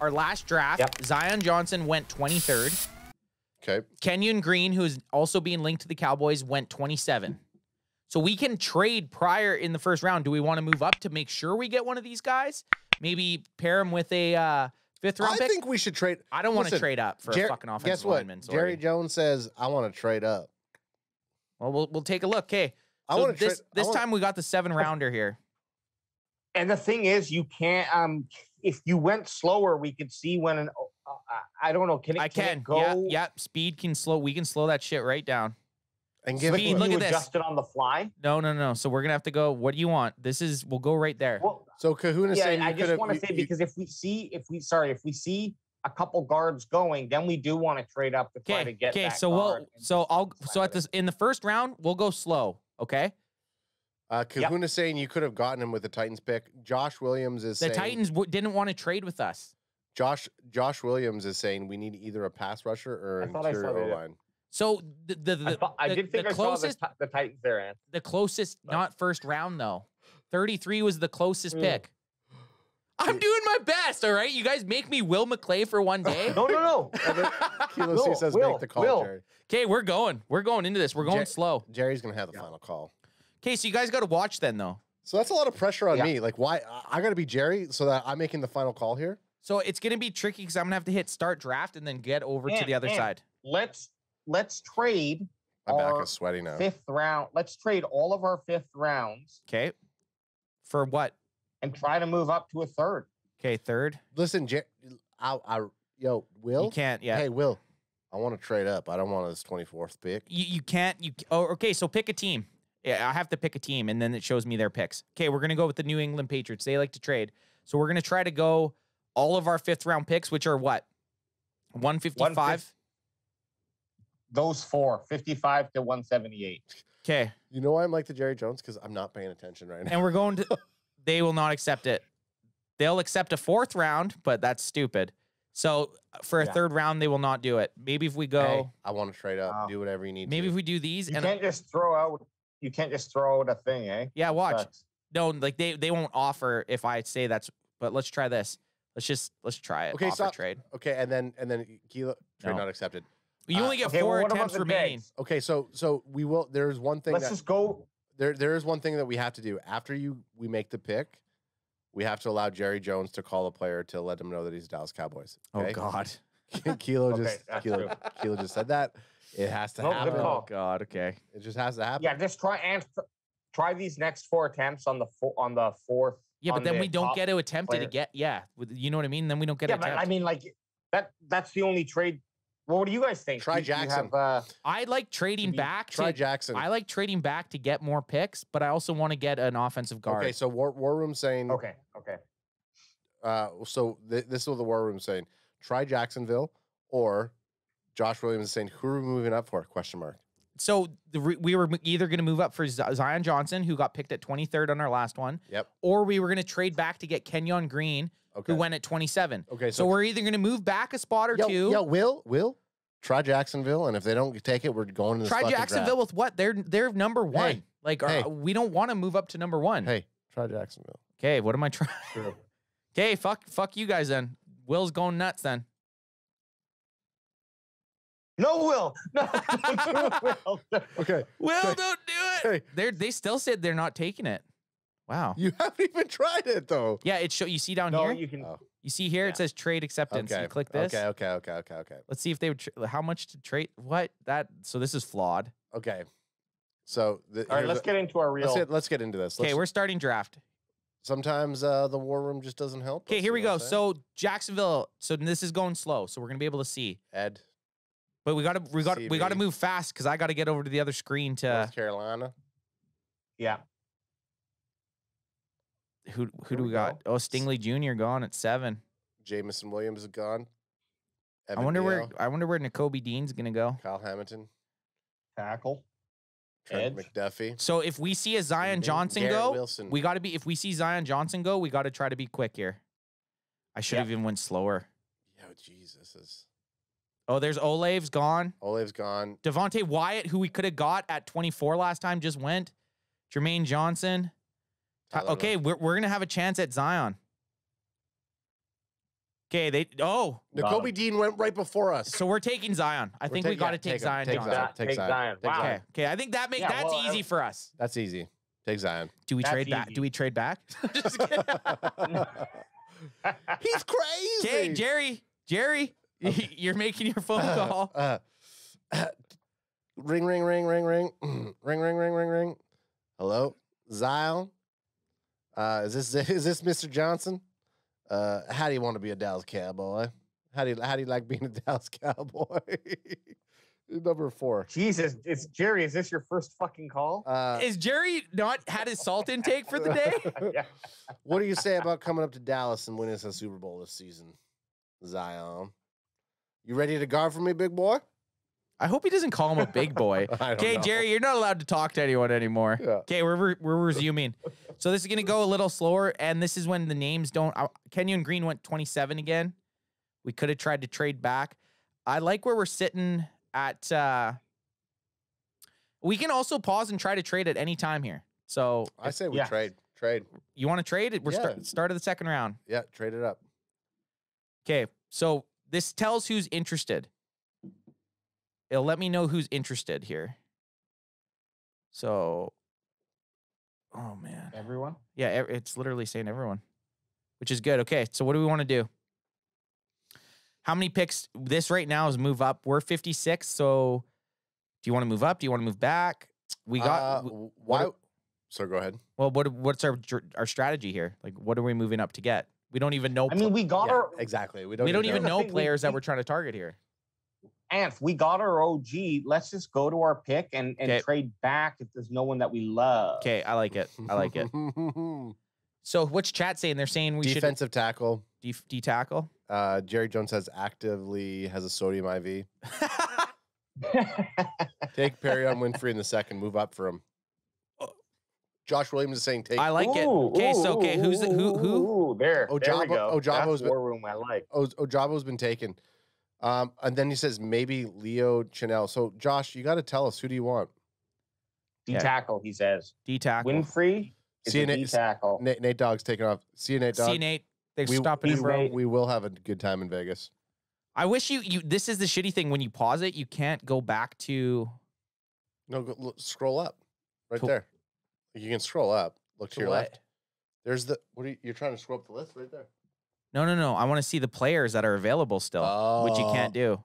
our last draft, Zion Johnson went 23rd. Okay. Kenyon Green, who's also being linked to the Cowboys, went 27. So we can trade Pryor in the first round. Do we want to move up to make sure we get one of these guys? Maybe pair him with a fifth round pick? I think we should trade. I don't want to trade up for a fucking offensive lineman. Sorry. Jerry Jones says, I want to trade up. Well, we'll take a look. Okay. So this time we got the 7-rounder here. And the thing is, you can't, if you went slower, we could see when an, I don't know, can it go? Yeah, speed can slow, we can slow that shit right down. And give speed, look at this. Adjust it on the fly? No, no, no. So we're going to have to go, what do you want? This is, we'll go right there. Well, so Kahuna's saying, I just want to say, because if we see a couple guards going, then we do want to trade up to try to get that guard. So at this, in the first round, we'll go slow, okay? Kahuna's saying you could have gotten him with the Titans pick. Josh Williams is saying the Titans didn't want to trade with us. Josh Williams is saying we need either a pass rusher or an interior O-line. So I did think I saw the Titans there, Ant. The closest, not first round though. 33 was the closest pick. I'm doing my best, all right? You guys make me Will McClay for one day. No. Kilo C says make the call, Jerry. Okay, we're going. We're going into this. We're going slow. Jerry's going to have the final call. Okay, so you guys got to watch then, though. So that's a lot of pressure on me. Like, why? I got to be Jerry so that I'm making the final call here? So it's going to be tricky because I'm going to have to hit start draft and then get over to the other side. Let's trade my back is sweaty now. Fifth round. Let's trade all of our fifth rounds. Okay. For what? And try to move up to a third. Okay, third. Listen, Jerry. Yo, Will? You can't, Hey, Will, I want to trade up. I don't want this 24th pick. You can't. Okay, so pick a team. Yeah, I have to pick a team, and then it shows me their picks. Okay, we're going to go with the New England Patriots. They like to trade. So we're going to try to go all of our fifth-round picks, which are what? 155? Those four, 55 to 178. Okay. You know why I'm like the Jerry Jones? Because I'm not paying attention right now. And we're going to – they will not accept it. They'll accept a fourth round, but that's stupid. So for a third round, they will not do it. Maybe if we go – I want to trade up. Do whatever you need Maybe if we do these. You can't just throw out – you can't just throw out a thing, eh? Yeah, watch. Sucks. No, like they won't offer if I say that's. But let's try this. Let's try it. Okay, offer trade. Okay, and then Kilo trade not accepted. You only get four attempts remaining. Okay, so we will. There's one thing. Let's just go. There is one thing that we have to do after we make the pick. We have to allow Jerry Jones to call a player to let him know that he's Dallas Cowboys. Okay? Oh God. Kilo just said that. It has to happen. Oh God. Okay. It just has to happen. Yeah. Just try and try these next four attempts on the fourth. Yeah, but then we don't get to attempt it again. Yeah, you know what I mean. Then we don't get. Yeah, but I mean, like that's the only trade. Well, what do you guys think? Try Jackson. I like trading back. Try Jackson. I like trading back to get more picks, but I also want to get an offensive guard. Okay. So War Room saying. Okay. So this is what the War Room saying. Try Jacksonville or. Josh Williams is saying, who are we moving up for? Question mark. So we were either going to move up for Zion Johnson, who got picked at 23rd on our last one. Yep. Or we were going to trade back to get Kenyon Green, who went at 27. Okay. So we're either going to move back a spot or two. Yeah, Will, try Jacksonville, and if they don't take it, we're going to the Try Jacksonville draft. With what? They're number one. Hey, like we don't want to move up to number one. Hey, try Jacksonville. Okay, what am I trying? Okay, fuck you guys then. Will's going nuts then. No, Will. No, Will. Okay. Will, don't do it. Hey. They still said they're not taking it. Wow. You haven't even tried it, though. Yeah, you see down here? You see here? Yeah. It says trade acceptance. Okay. You click this. Okay. Let's see if they would, how much to trade, what? That, so this is flawed. Okay. So. All right, let's get into our real. Let's get into this. Okay, we're starting draft. Sometimes the War Room just doesn't help. Okay, here we go. So Jacksonville, so this is going slow, so we're going to be able to see. Ed. But we gotta move fast because I gotta get over to the other screen to North Carolina. Yeah. Who do we got? Oh, Stingley Jr. gone at 7. Jamison Williams is gone. Evan I wonder where Nakobe Dean's gonna go. Kyle Hamilton. Tackle. Trent McDuffie. So if we see a Zion Johnson go, Wilson. We gotta be. If we see Zion Johnson go, we gotta try to be quick here. I should have even went slower. Yo, Jesus is. Oh, there's Olave's gone. Olave's gone. Devontae Wyatt, who we could have got at 24 last time, just went. Jermaine Johnson. Okay, we're going to have a chance at Zion. Okay, they Nakobe Dean went right before us. So we're taking Zion. I think we got to take Zion. Take Zion. Wow. Okay. Okay. I think that makes that's easy for us. That's easy. Take Zion. Do we trade back? Do we trade back? Just kidding. He's crazy. Okay, Jerry, okay. You're making your phone call. Ring, ring, ring, ring, ring, ring, ring, ring, ring, ring. Hello, Zion. Is this Mr. Johnson? How do you want to be a Dallas Cowboy? How do you like being a Dallas Cowboy? Number 4. Jesus, it's Jerry. Is this your first fucking call? Is Jerry not had his salt intake for the day? Yeah. What do you say about coming up to Dallas and winning the Super Bowl this season, Zion? You ready to guard for me, big boy? I hope he doesn't call him a big boy. Okay, Jerry, you're not allowed to talk to anyone anymore. Yeah. Okay, we're resuming. So this is going to go a little slower, and this is when the names don't. Kenyon Green went 27 again. We could have tried to trade back. I like where we're sitting at. We can also pause and try to trade at any time here. So I say we trade. You want to trade? We're start of the second round. Yeah, trade it up. Okay, so this tells who's interested. It'll let me know who's interested here. So, oh, man. Everyone? Yeah, it's literally saying everyone, which is good. Okay, so what do we want to do? How many picks? This right now is move up. We're 56, so do you want to move up? Do you want to move back? We got so go ahead. Well, what's our strategy here? Like, what are we moving up to get? We don't even know. I mean, we got our... Exactly. We don't even know players that we're trying to target here. Ants, we got our OG. Let's just go to our pick and trade back if there's no one that we love. Okay, I like it. I like it. So what's chat saying? They're saying we should... Defensive tackle. D-tackle? Jerry Jones has a sodium IV. Take Perry on Winfrey in the second. Move up for him. Josh Williams is saying take. I like it. Okay, so okay, who's the, who? There. There we go. That's War Room I like. Ojabo's been taken. And then he says maybe Leo Chenal. So Josh, you got to tell us, who do you want? D-tackle, he says. D-tackle. Winfrey is D-tackle. Nate Dogg's taking off. See you, Nate Dogg. See you, Nate. They're stopping in Rome. We will have a good time in Vegas. I wish you. This is the shitty thing. When you pause it, you can't go back to. No, go, look, scroll up. Right there. You can scroll up. Look to your left. There's the. What are you trying to scroll up the list right there? No. I want to see the players that are available still, which you can't do.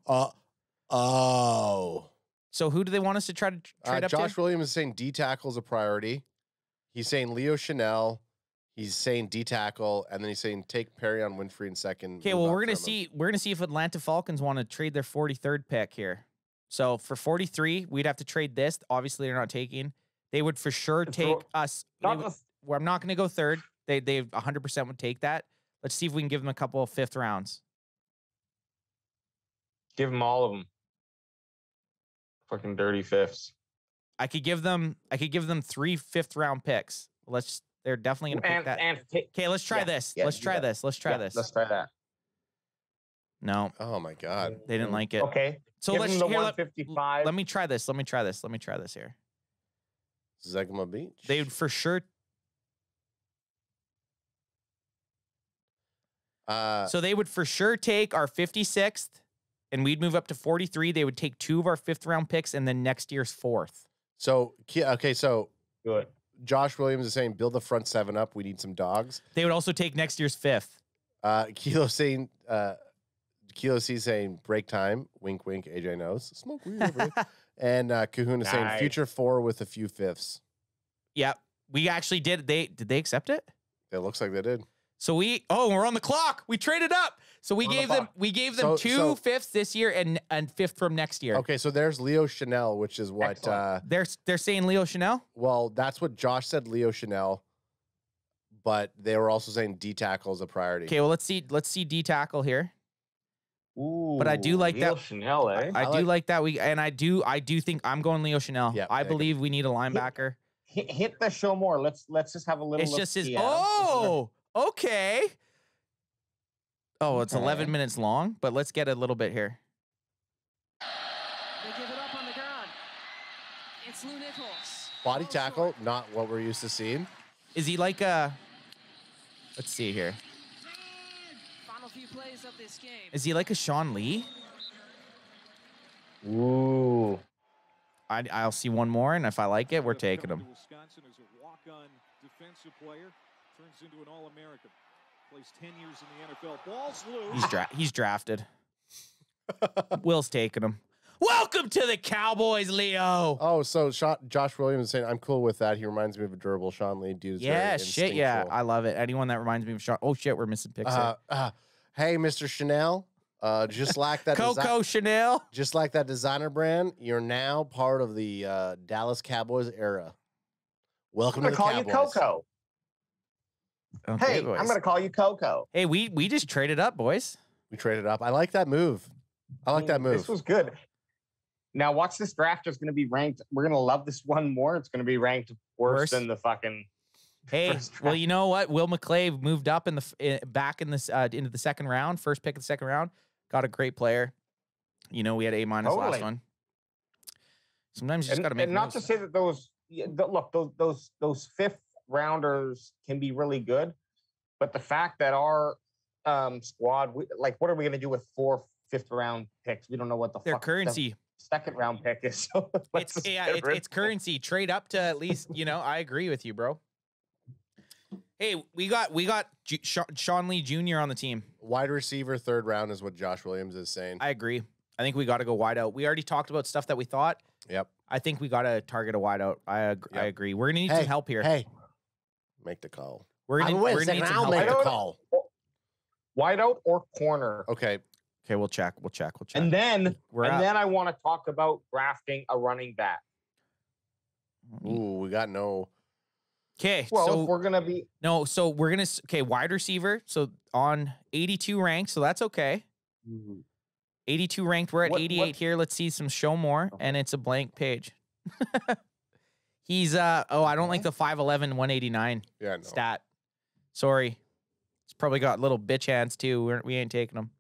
So who do they want us to try to trade up to? Josh Williams is saying D-tackle is a priority. He's saying Leo Chenal. He's saying D-tackle, and then he's saying take Perry on Winfrey in second. Okay, well, we're gonna see if Atlanta Falcons want to trade their 43rd pick here. So for 43, we'd have to trade this. Obviously, they're not taking. They would for sure take us. Well, I'm not gonna go third. They 100% would take that. Let's see if we can give them a couple of 5th rounds. Give them all of them. Fucking dirty 5ths. I could give them 3 5th-round picks. They're definitely going to pick that. Okay, let's try this. Let's try this. Let's try this. Let's try that. No. Oh, my God. They didn't like it. Okay. So give them the 155. Let me try this. Let me try this. Let me try this here. Zegma Beach? They for sure... so they would for sure take our 56th, and we'd move up to 43. They would take 2 of our 5th-round picks, and then next year's 4th. So, okay, so good. Josh Williams is saying build the front 7 up. We need some dogs. They would also take next year's 5th. Kilo C saying break time. Wink, wink. AJ knows. Smoke weed. And Kahuna saying future 4 with a few 5ths. Yeah, we actually did. Did they accept it? It looks like they did. So we're on the clock. We traded up. So we gave them 2 5ths this year and 5th from next year. Okay, so there's Leo Chenal, which is what they're saying Leo Chenal? Well, that's what Josh said, Leo Chenal, but they were also saying D-tackle is a priority. Okay, well let's see D-tackle here. Ooh, but I do like Leo Chenal, eh? I do like that I do think I'm going Leo Chenal. Yep, I believe we need a linebacker. Hit the show more. Let's just have a little. It's just his. Oh. Okay. Oh, it's 11 minutes long, but let's get a little bit here. They give it up on the ground. It's Lou Nichols. Body tackle, not what we're used to seeing. Is he like a... Let's see here. Final few plays of this game. Is he like a Sean Lee? Whoa. I'll see one more, and if I like it, we're taking him. Wisconsin is a walk-on defensive player. Turns into an All-American. Plays 10 years in the NFL. Ball's loose. He's drafted. Will's taking him. Welcome to the Cowboys, Leo. Oh, so Josh Williams is saying, I'm cool with that. He reminds me of a durable Sean Lee. Dude, yeah, shit, yeah. I love it. Anyone that reminds me of Sean. Oh, shit, we're missing picks. Hey, Mr. Chanel. Just like that Coco Chanel. Just like that designer brand, you're now part of the Dallas Cowboys era. Welcome to the Cowboys. I'm going to call you Coco. Okay, hey, boys. I'm going to call you Coco. Hey, we just traded up, boys. We traded up. I like that move. I like that move. This was good. Now watch this draft. It's going to be ranked. We're going to love this one more. It's going to be ranked worse than the fucking. Hey, well, you know what? Will McClay moved up in the back into the second round. First pick of the second round. Got a great player. You know, we had A- last one. Sometimes you just got to make. And not to say that those fifth rounders can be really good, but the fact that our squad, like, what are we going to do with 4 fifth round picks? We don't know what their currency. Second round pick is. So it's currency. Trade up to at least, you know. I agree with you, bro. Hey, we got Sean Lee Jr. on the team. Wide receiver third round is what Josh Williams is saying. I agree. I think we got to go wide out. We already talked about stuff that we thought. Yep. I think we got to target a wide out. I agree. We're gonna need some help here. Hey, make the call. We're gonna need some help. Wide out or corner. Okay. Okay, we'll check. And then I want to talk about drafting a running back. Ooh, we got no. Okay, well, so if we're gonna be wide receiver. So on 82 ranked, so that's okay. 82 ranked. We're at 88 here. Let's see some show more, and it's a blank page. He's I don't like the 5'11", 189 stat. Sorry, it's probably got little bitch hands too. We ain't taking them.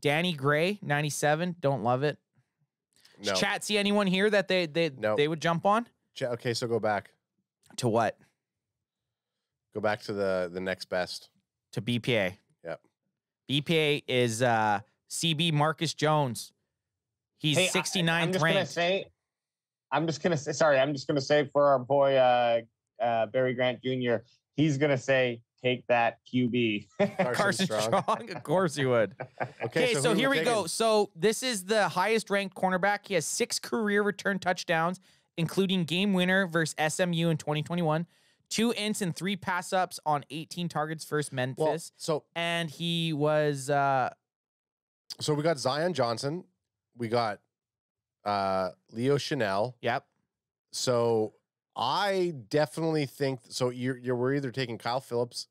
Danny Gray, 97. Don't love it. No. Chat, see anyone here that they would jump on? Okay, so go back. To what? Go back to the next best. To BPA. Yep. BPA is CB Marcus Jones. He's 69th ranked. I'm just going to say for our boy Barry Grant Jr., he's going to say, take that QB. Carson Strong. Of course he would. Okay, so here we go. So this is the highest ranked cornerback. He has 6 career return touchdowns, including game winner versus SMU in 2021, 2 ints and 3 pass ups on 18 targets versus Memphis. Well, and he was. So we got Zion Johnson. We got Leo Chenal. Yep. So I definitely think so. We're either taking Kyle Phillips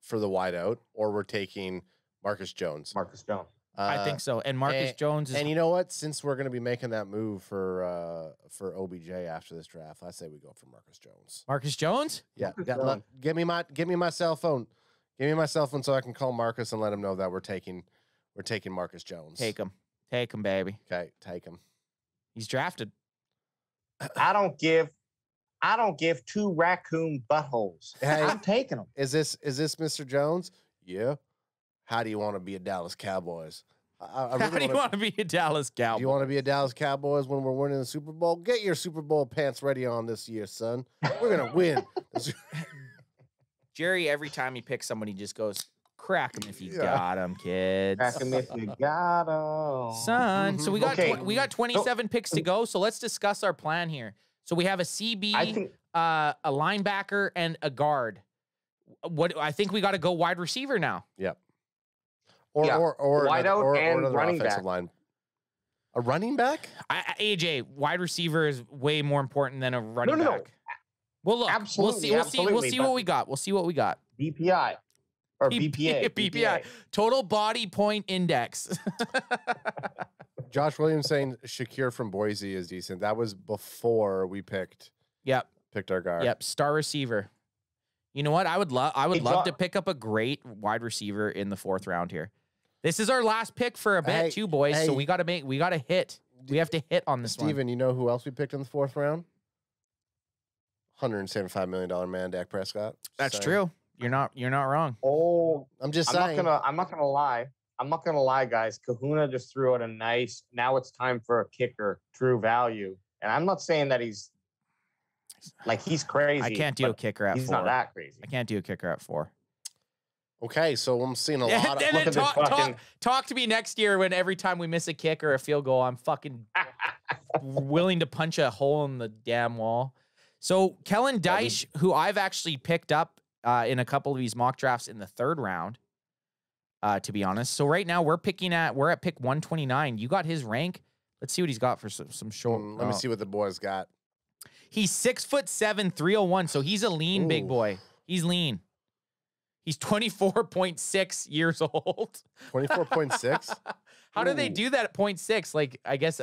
for the wideout, or we're taking Marcus Jones. I think so. And Marcus Jones is. And you know what? Since we're going to be making that move for OBJ after this draft, I say we go for Marcus Jones. Marcus Jones? Yeah. Look, give me my cell phone. Give me my cell phone so I can call Marcus and let him know that we're taking Marcus Jones. Take him, baby. Okay, take him. He's drafted. I don't give two raccoon buttholes. Hey, I'm taking them. Is this Mr. Jones? Yeah. How do you want to be a Dallas Cowboys? How do you want to be a Dallas Cowboys? Do you want to be a Dallas Cowboys when we're winning the Super Bowl? Get your Super Bowl pants ready on this year, son. We're going to win. Jerry, every time he picks somebody, he just goes, crack him if you got him, kids. Crack him if you got him. Son. So we got 27 picks to go, so let's discuss our plan here. So we have a CB, a linebacker, and a guard. I think we got to go wide receiver now. Yep. Or wide out and running back. Line. A running back? AJ, wide receiver is way more important than a running back. No. Well, look, we'll see what we got. We'll see what we got. BPI or BPA. BPI. Total body point index. Josh Williams saying Shakir from Boise is decent. That was before we picked our guard. Yep, star receiver. You know what? I would love to pick up a great wide receiver in the 4th round here. This is our last pick for a bet too, boys. So we gotta hit. We have to hit on this one. Steven, you know who else we picked in the 4th round? $175 million man, Dak Prescott. That's true. You're not wrong. Oh, I'm just saying. I'm not gonna lie. I'm not gonna lie, guys. Kahuna just threw out a nice. Now it's time for a kicker, true value. And I'm not saying that he's like he's crazy. I can't do a kicker at 4. He's not that crazy. I can't do a kicker at 4. Okay, so I'm seeing a lot of look at talk to me next year when every time we miss a kick or a field goal, I'm fucking willing to punch a hole in the damn wall. So Kellen Diesch, who I've actually picked up in a couple of these mock drafts in the 3rd round, to be honest. So right now we're at pick 129. You got his rank. Let's see what he's got for some short. Let me see what the boy's got. He's 6'7", 301. So he's a lean big boy. He's lean. He's 24.6 years old. 24.6? How do they do that at 0.6? Like, I guess.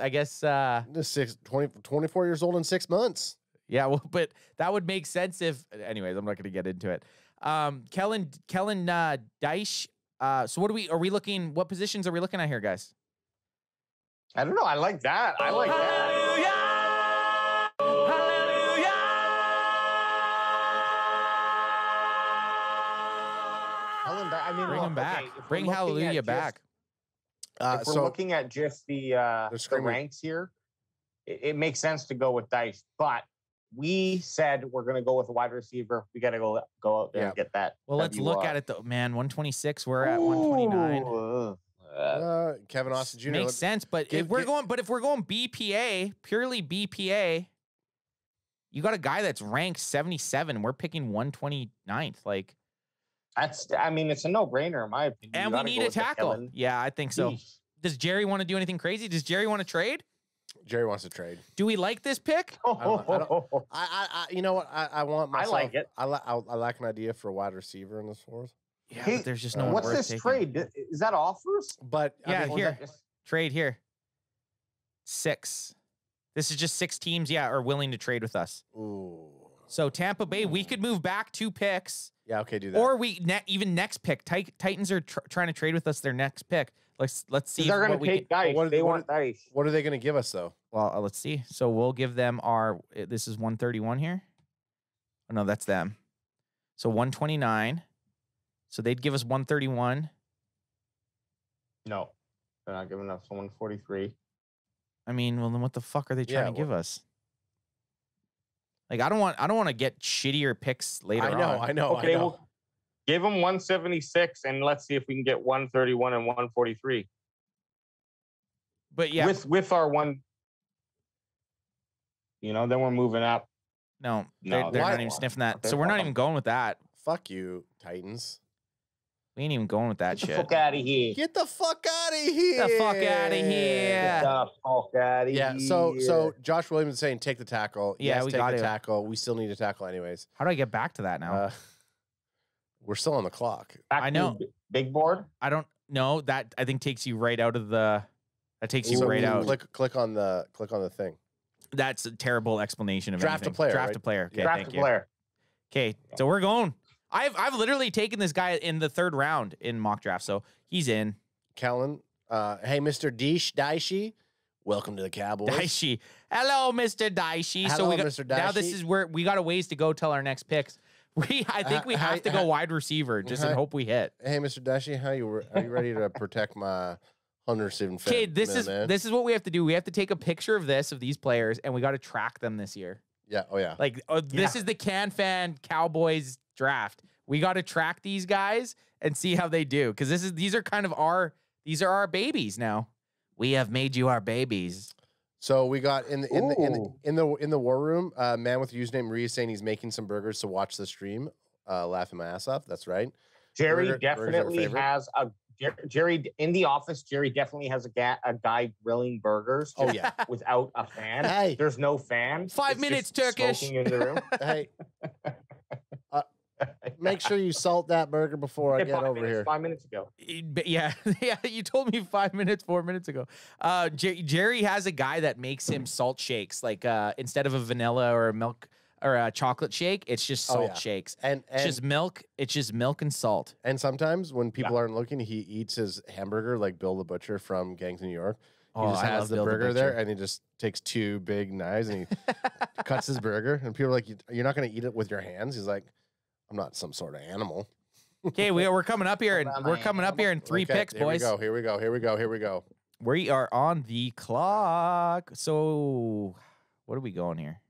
24 years old in 6 months. Yeah, well, but that would make sense if. Anyways, I'm not going to get into it. Kellen Diesch. So what are we looking? What positions are we looking at here, guys? I don't know. I like that. I like that. I mean, bring him back. Okay, bring Hallelujah back. If we're looking at just the ranks here, it makes sense to go with Diesch. But we said we're going to go with a wide receiver. We got to go out there and get that. Well, let's look at it, though. Man, 126. We're at 129. Kevin Austin Jr. Makes sense, but if we're going BPA, purely BPA, you got a guy that's ranked 77. We're picking 129th. Like. That's, I mean, it's a no-brainer in my opinion. And we need a tackle. Yeah, I think so. Jeez. Does Jerry want to do anything crazy? Does Jerry want to trade? Jerry wants to trade. Do we like this pick? You know what? I want myself. I like it. I like an idea for a wide receiver in this 4th. Yeah, hey, but there's just no one. What's worth this taking. Trade? Is that offers? But yeah, here. Trade here. 6. This is just 6 teams, are willing to trade with us. Ooh. So Tampa Bay, we could move back 2 picks. Yeah, okay, do that. Or we even next pick. Titans are trying to trade with us their next pick. Let's see. They're going to take Diesch. What are they going to give us though? Well, let's see. So we'll give them our. This is 131 here. Oh no, that's them. So 129. So they'd give us 131. No, they're not giving us 143. I mean, well then, what the fuck are they trying to give us? Like I don't want to get shittier picks later on. I know. Okay, we'll give them 176, and let's see if we can get 131 and 143. But yeah, with our one, you know, then we're moving up. No, they're not even sniffing that. So we're not even going with that. Fuck you, Titans. We ain't even going with that shit. Get the fuck out of here. Get the fuck out of here. Get the fuck out of here. Get the fuck out of here. Yeah, so Josh Williams is saying take the tackle. Yeah, yes, we got the tackle. We still need a tackle anyways. How do I get back to that now? We're still on the clock. Back I know. Big board? I don't know. That I think takes you right out of the out. Click on the thing. That's a terrible explanation of draft anything. Draft a player. Okay, thank you. Okay, so we're going. I've literally taken this guy in the 3rd round in mock draft, so he's in. Kellen, hey, Mr. Diesch, welcome to the Cowboys. Diesch, hello, Mr. Diesch. Hello, so we got, Mr. Diesch. Now this is where we got a ways to go till our next picks. I think we have to go wide receiver just and hope we hit. Hey, Mr. Diesch, are you ready to protect my 107? Okay, this is what we have to do. We have to take a picture of these players, and we got to track them this year. Yeah. Oh yeah. Like this is the CanFan Cowboys draft. We got to track these guys and see how they do, because these are our babies now. We have made you our babies. So we got in the war room, a man with username Reese saying he's making some burgers, so watch the stream. Laughing my ass off. That's right. Jerry in the office. Jerry definitely has a guy grilling burgers. Oh yeah, without a fan. Hey, there's no fan. 5 minutes Turkish in the room. Hey. Make sure you salt that burger before I get over here. 5 minutes ago. Yeah. You told me 4 minutes ago. Jerry has a guy that makes him salt shakes. Like instead of a vanilla or a milk or a chocolate shake, it's just salt shakes. And it's just milk. It's just milk and salt. And sometimes when people aren't looking, he eats his hamburger like Bill the Butcher from Gangs of New York. He just has the burger there, and he just takes 2 big knives and he cuts his burger. And people are like, "You're not going to eat it with your hands." He's like, I'm not some sort of animal. Okay, we're coming up here, and we're coming up here in three picks, boys. Here we go. Here we go. Here we go. Here we go. We are on the clock. So, what are we going here?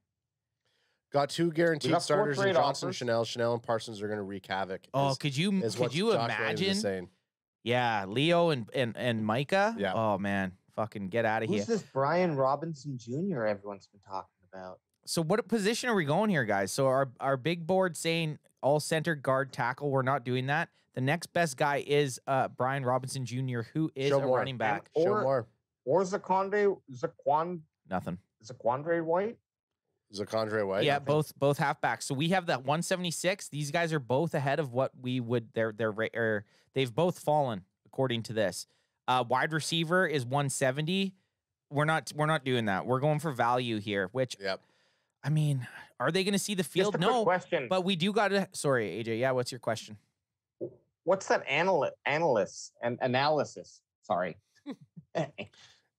Got two guaranteed starters in Johnson, offers. Chanel. Chanel and Parsons are going to wreak havoc. Oh, could you imagine? Yeah, Leo and Micah. Yeah. Oh man, fucking get out of here. Who's this Brian Robinson Jr. everyone's been talking about? So what position are we going here, guys? So our big board saying all center, guard, tackle. We're not doing that. The next best guy is Brian Robinson Jr., who is a running back. Or Zaquandre White. Zaquandre White. Yeah, both halfbacks. So we have that 176. These guys are both ahead of what we would. They've both fallen according to this. Wide receiver is 170. We're not doing that. We're going for value here. Which, yep. I mean, are they going to see the field? No. Question. But we do got to. Sorry, AJ. Yeah. What's your question? What's that analysis? Sorry.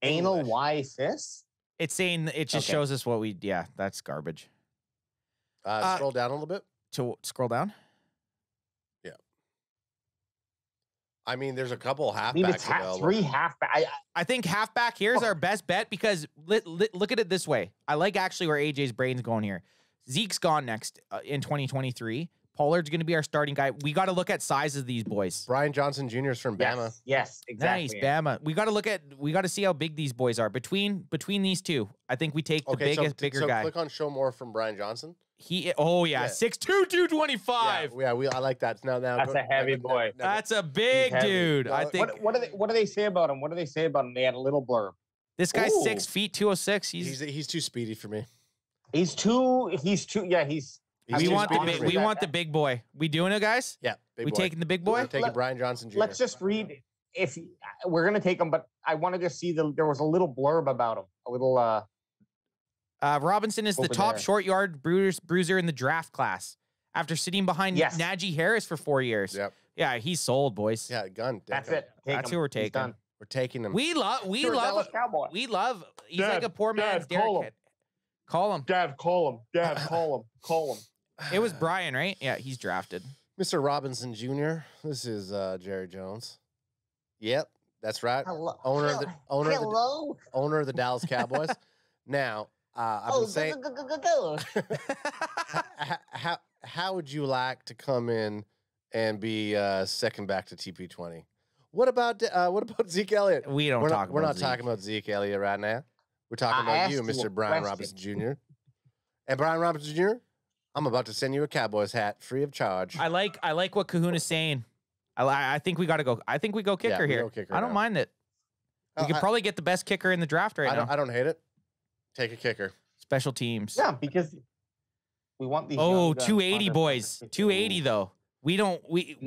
Anal Y-cis? It's saying it just shows us what we, yeah, that's garbage. Scroll down a little bit. To scroll down? Yeah. I mean, there's a couple halfbacks. Three halfback. I think halfback here is our best bet because look at it this way. I like actually where AJ's brain's going here. Zeke's gone next in 2023. Pollard's going to be our starting guy. We got to look at size of these boys. Brian Johnson Jr. is from Bama. Yes, exactly. Nice, Bama. We got to see how big these boys are. Between these two, I think we take the bigger guy. Click on show more from Brian Johnson. Oh yeah, 6'2", 225. Yeah, I like that. Now that's a heavy boy. That's a big dude. I think. What do they say about him? What do they say about him? They had a little blurb. This guy's 6 feet, 206. He's too speedy for me. We want the big boy. We doing it, guys? Yeah. We taking the big boy? We're taking Brian Johnson Jr. Let's just read if we're going to take him, but I wanted to see there was a little blurb about him. A little Robinson is the top short yard bruiser in the draft class after sitting behind Najee Harris for 4 years. Yep. Yeah, he's sold, boys. Yeah, gun. That's it. That's who we're taking. We're taking him. We love he's like a poor man's Derrick. Call him. Dad, call him. Dad, call him. Call him. It was Brian, right? Yeah, he's drafted. Mr. Robinson Jr. This is Jerry Jones. Yep, that's right. Hello. Owner of the Dallas Cowboys. Now, I've been saying, how would you like to come in and be second back to TP20? What about Zeke Elliott? We're not talking about Zeke Elliott right now. We're talking about you, Mr. Brian Robinson Jr. And Brian Robinson Jr., I'm about to send you a Cowboys hat free of charge. I like what Kahuna's saying. I think we got to go. I think we go kicker here. Go kicker I don't mind it. We could probably get the best kicker in the draft right now. I don't hate it. Take a kicker. Special teams. Yeah, because we want these. Oh, 280 boys. 280 though. We don't. We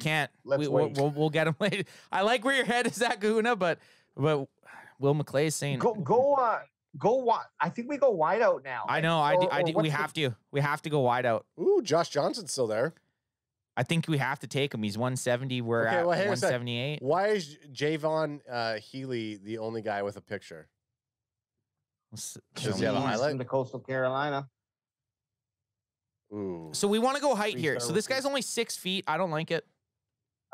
can't. We'll get them later. I like where your head is at, Kahuna, but. Will McClay is saying go wide. I think we go wide out now. I know. We have to go wide out. Ooh, Josh Johnson's still there. I think we have to take him. He's 170. We're at 178. Why is Javon Healy the only guy with a picture? Does he have a highlight? In the Coastal Carolina. Ooh. So we want to go height here. So this guy's only 6 feet. I don't like it.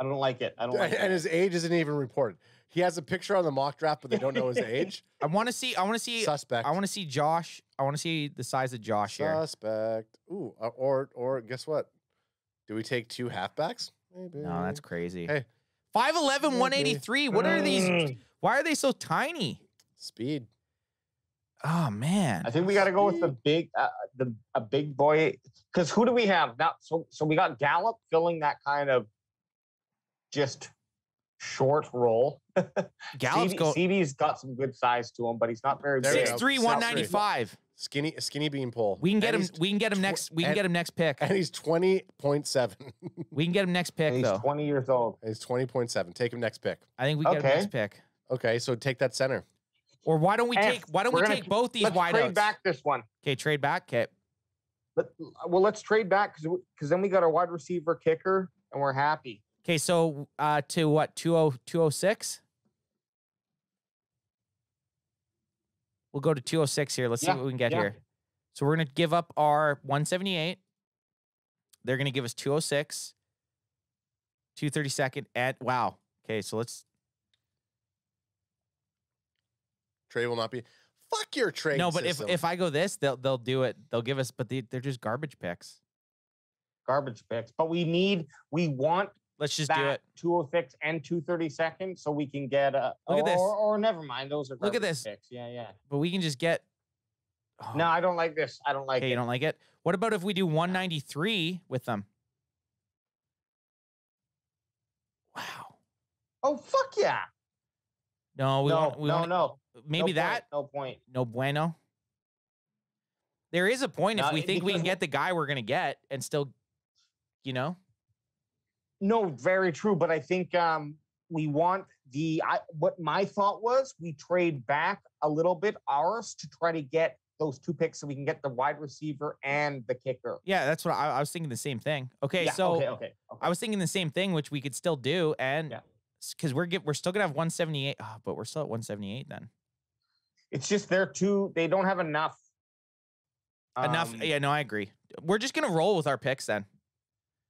I don't like it. I don't like it. And his age isn't even reported. He has a picture on the mock draft, but they don't know his age. I want to see. Suspect. I want to see Josh. I want to see the size of Josh here. Suspect. Ooh. Or guess what? Do we take two halfbacks? Maybe. No, that's crazy. Hey, 5'11", 183. What are these? Why are they so tiny? Speed. Oh man. I think we got to go with the big, a big boy. Because who do we have now? So we got Gallup filling that kind of just short roll. CeeDee's got some good size to him, but he's not very big. 6'3", 195. Skinny bean pole. We can get him next pick. And he's 20.7. We can get him next pick though. He's 20 years old. He's 20.7. Take him next pick. I think we get him next pick. Okay, so take that center. Or why don't we take both these wideouts? Trade back this one. Okay, trade back. Okay. Well, let's trade back because then we got our wide receiver, kicker, and we're happy. Okay, so to what, 206? We'll go to 206 here. Let's see what we can get here. So we're going to give up our 178. They're going to give us 206, 232nd at, wow. Okay, so let's. Trey will not be. Fuck your trade. No, but system. If I go this, they'll do it. They'll give us, but they're just garbage picks. Garbage picks. But we want. Let's just do it. 206 and 232nd, so we can get a. Look at this. Or never mind. Those are garbage. Look at this. Picks. Yeah, yeah. But we can just get. Oh. No, I don't like this. I don't like it. You don't like it? What about if we do 193 with them? Wow. Oh, fuck yeah. No, we want. Maybe no that. Point, no point. No bueno. There is a point if we think we can get the guy we're going to get and still, you know. No, very true. But I think we want the, what my thought was, we trade back a little bit ours to try to get those two picks so we can get the wide receiver and the kicker. Yeah, that's what I was thinking the same thing. Okay, yeah, so okay. I was thinking the same thing, which we could still do. And because we're still going to have 178, but we're still at 178 then. It's just they don't have enough. Yeah, no, I agree. We're just going to roll with our picks then.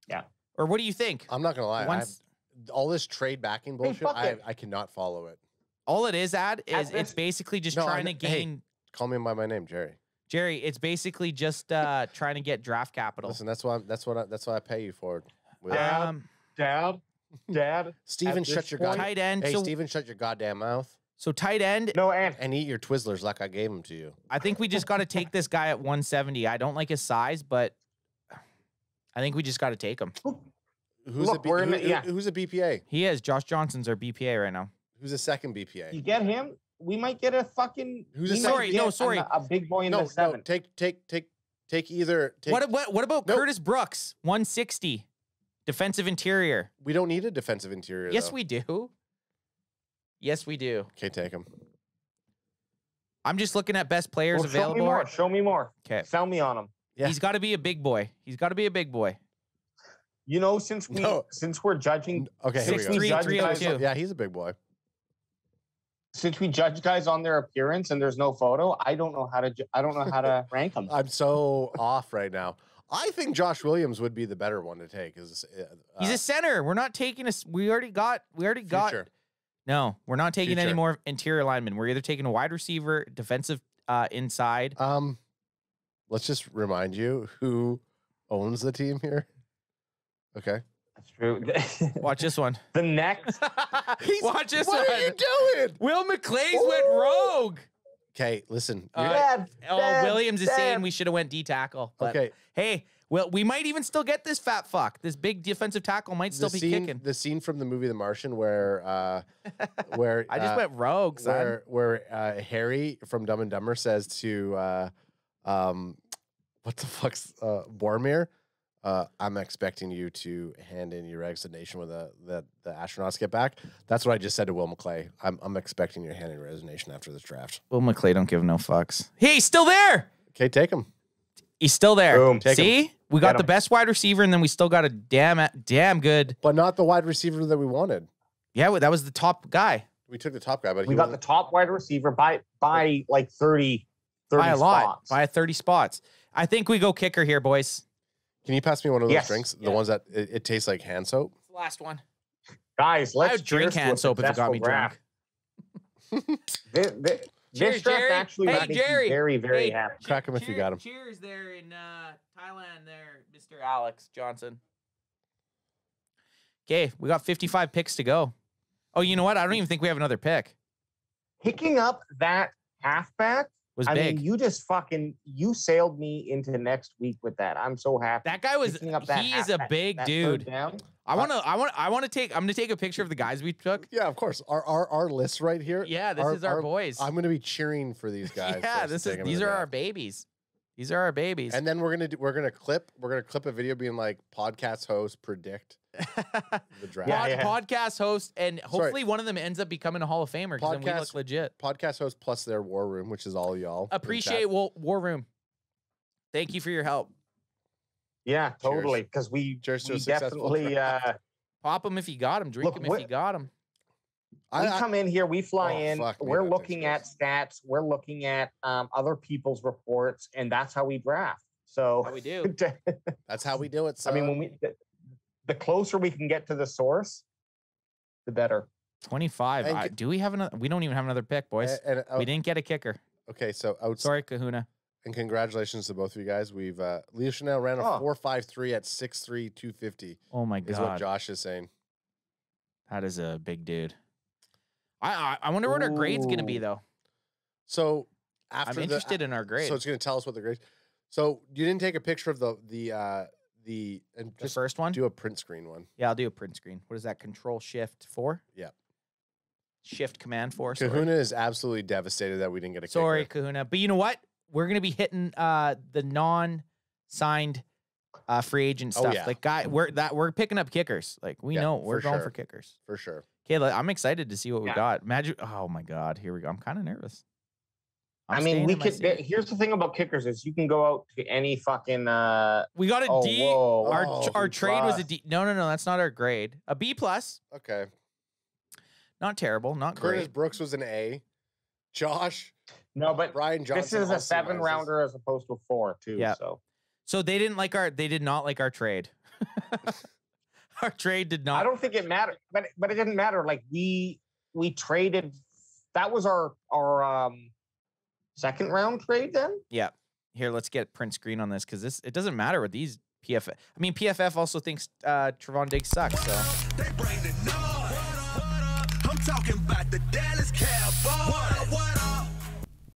Yeah. Or what do you think? I'm not going to lie. All this trade backing bullshit, I cannot follow it. All it is, it's basically just trying to gain. Hey, call me by my name, Jerry. Jerry, it's basically just trying to get draft capital. Listen, that's what I pay you for. Dad. Steven, shut your goddamn. Tight end. Hey, so, Steven, shut your goddamn mouth. So tight end. No, and eat your Twizzlers like I gave them to you. I think we just got to take this guy at 170. I don't like his size, but I think we just got to take him. Who's a BPA? He is. Josh Johnson's our BPA right now. Who's a second BPA? You get him, we might get a fucking. Who's a sorry? No, sorry. A big boy in the seven. No, take either. Take, what about Curtis Brooks? 160, defensive interior. We don't need a defensive interior. Yes, we do. Yes, we do. Okay, take him. I'm just looking at best players available. Show me more. Okay, sell me on him. Yeah. He's got to be a big boy. You know, since we're judging, okay, here we go. 6'3", 302. Yeah, he's a big boy. Since we judge guys on their appearance and there's no photo, I don't know how to rank them. I'm so off right now. I think Josh Williams would be the better one to take. He's a center. We're not taking a. We already got. Future. No, we're not taking any more interior linemen. We're either taking a wide receiver, defensive inside. Let's just remind you who owns the team here. Okay. That's true. Watch this one. The next. Watch this one. What are you doing? Will McClay's went rogue. Okay, listen. Williams is saying we should have went D tackle. Okay. Hey, well, we might even still get this fat fuck. This big defensive tackle might still be kicking. The scene from the movie The Martian where I just went rogue. Where Harry from Dumb and Dumber says to what the fuck's Boromir? I'm expecting you to hand in your resignation when the astronauts get back. That's what I just said to Will McClay. I'm expecting your hand in resignation after this draft. Will McClay don't give no fucks. Hey, he's still there. Okay, take him. He's still there. Boom, see? We got the best wide receiver, and then we still got a damn good. But not the wide receiver that we wanted. Yeah, that was the top guy. We took the top guy, but we got the top wide receiver by like 30 by a lot. Spots. By 30 spots. I think we go kicker here, boys. Can you pass me one of those drinks? The ones that it tastes like hand soap? It's the last one. Guys, let's drink hand soap if it got me drunk. This draft actually made me very, very happy. Crack him if you got him. Cheers there in Thailand there, Mr. Alex Johnson. Okay, we got 55 picks to go. Oh, you know what? I don't even think we have another pick. Picking up that halfback? I mean, you just fucking, you sailed me into next week with that. I'm so happy. That guy was, he is a big dude. I'm going to take a picture of the guys we took. Yeah, of course. Our list right here. Yeah, this is our boys. I'm going to be cheering for these guys. Yeah, these are our babies. These are our babies. And then we're going to clip a video being like podcast host predict the draft. Podcast host, and hopefully one of them ends up becoming a Hall of Famer because then we look legit. Podcast host plus their war room, which is all y'all. Appreciate war room. Thank you for your help. Yeah, totally. Because we definitely pop them if you got them. Drink them if you got them. We come in here, we fly in, we're looking at stats, we're looking at other people's reports, and that's how we draft. So how we do. That's how we do it. So. I mean, when we the closer we can get to the source, the better. 25. Do we have another? We don't even have another pick, boys. We didn't get a kicker. Okay, so sorry, Kahuna. And congratulations to both of you guys. We've Leo Chenal ran a 4.53 at 6'3", 250. Oh my god, is what Josh is saying. That is a big dude. I wonder what our grade's gonna be though. So after I'm interested in our grade. So it's gonna tell us what the grade. So you didn't take a picture of the first one. Do a print screen one. Yeah, I'll do a print screen. What is that? Control-Shift-4. Yeah. Shift-Command-4. Kahuna is absolutely devastated that we didn't get a. Sorry, Kahuna, but you know what? We're going to be hitting the non-signed free agent stuff. Oh, yeah. Like, we're picking up kickers. Like, we know we're going for kickers. For sure. Okay, I'm excited to see what we got. Imagine, oh, my God. Here we go. I'm kind of nervous. I mean, we could. Here's the thing about kickers is you can go out to any fucking. We got a D. Whoa, our trade was a D. No. That's not our grade. A B+. Okay. Not terrible. Not great. Curtis Brooks was an A. Josh. No, but Brian Johnson, this is a 7-rounder as opposed to a 4, too. Yeah. So they didn't like they did not like our trade. Our trade did not. I don't think it mattered, but it didn't matter. Like we traded. That was our 2nd round trade then. Yeah. Here, let's get print screen on this because it doesn't matter with these PFF. I mean, PFF also thinks Trevon Diggs sucks. So. They bring the noise. What up? I'm talking about the Dallas Cowboys. What up?